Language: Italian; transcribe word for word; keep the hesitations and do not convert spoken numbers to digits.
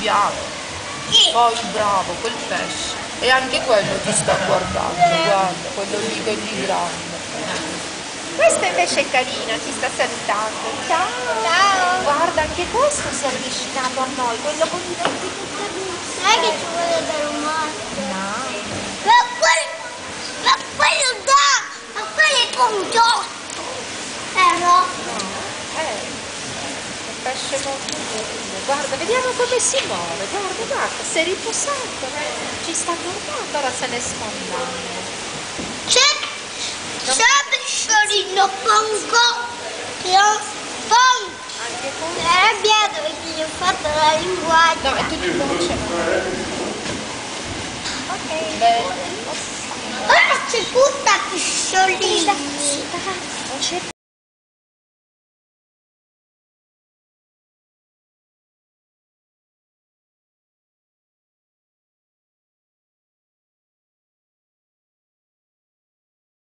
bianco. Poi bravo, quel pesce. E anche quello ti sta guardando, guarda, quello lì che è lì grande. Questa invece è carina, ci sta salutando. Ciao! Ciao! Guarda, anche questo si è avvicinato a noi, quello con i denti tutti adulti. Non è che ci vuole dare un morso. No. Ma quello, ma quello dà, ma quello è condotto. Però. No. Eh. Pesce molto bello, guarda, vediamo come si muove, guarda, guarda, si è riposato, eh? Ci sta guardando, ora se ne sfondano. C'è il pesciolino pongo, che ho pongo, mi è arrabbiato perché gli ho fatto la linguaggia. No, e tu ti conosci? Ok, bene. Ora c'è tutta pesciolina.